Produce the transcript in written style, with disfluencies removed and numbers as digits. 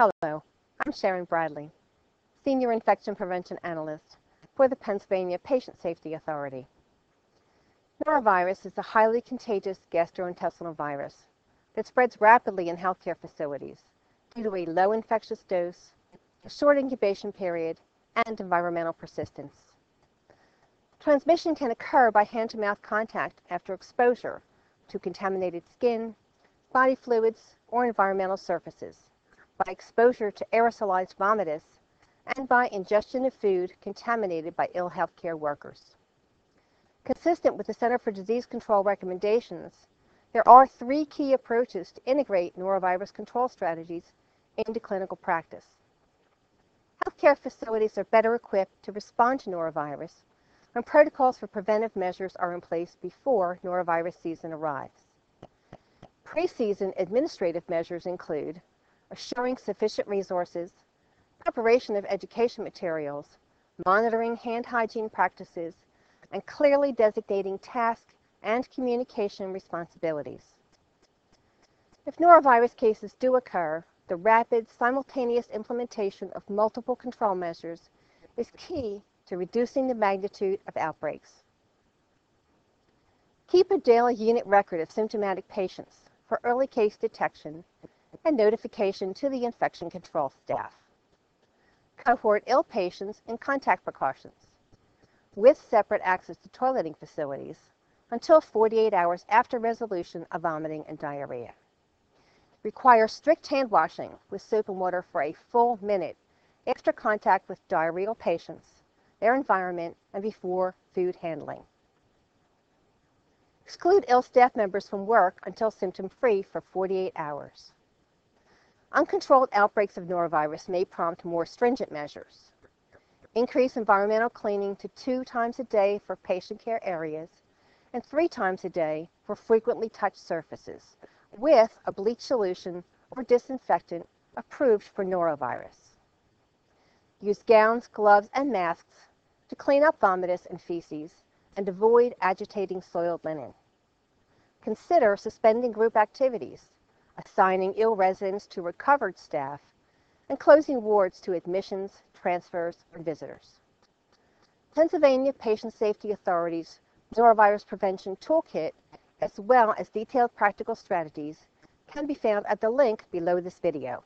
Hello, I'm Sharon Bradley, Senior Infection Prevention Analyst for the Pennsylvania Patient Safety Authority. Norovirus is a highly contagious gastrointestinal virus that spreads rapidly in healthcare facilities due to a low infectious dose, a short incubation period, and environmental persistence. Transmission can occur by hand-to-mouth contact after exposure to contaminated skin, body fluids, or environmental surfaces, by exposure to aerosolized vomitus, and by ingestion of food contaminated by ill healthcare workers. Consistent with the Centers for Disease Control recommendations, there are three key approaches to integrate norovirus control strategies into clinical practice. Healthcare facilities are better equipped to respond to norovirus when protocols for preventive measures are in place before norovirus season arrives. Pre-season administrative measures include assuring sufficient resources, preparation of education materials, monitoring hand hygiene practices, and clearly designating task and communication responsibilities. If norovirus cases do occur, the rapid, simultaneous implementation of multiple control measures is key to reducing the magnitude of outbreaks. Keep a daily unit record of symptomatic patients for early case detection and notification to the infection control staff. Cohort ill patients and contact precautions with separate access to toileting facilities until 48 hours after resolution of vomiting and diarrhea. Require strict hand washing with soap and water for a full minute after contact with diarrheal patients, their environment, and before food handling. Exclude ill staff members from work until symptom-free for 48 hours. Uncontrolled outbreaks of norovirus may prompt more stringent measures. Increase environmental cleaning to 2 times a day for patient care areas and 3 times a day for frequently touched surfaces with a bleach solution or disinfectant approved for norovirus. Use gowns, gloves, and masks to clean up vomitus and feces and avoid agitating soiled linen. Consider suspending group activities, assigning ill residents to recovered staff, and closing wards to admissions, transfers, or visitors. Pennsylvania Patient Safety Authority's Norovirus Prevention Toolkit, as well as detailed practical strategies, can be found at the link below this video.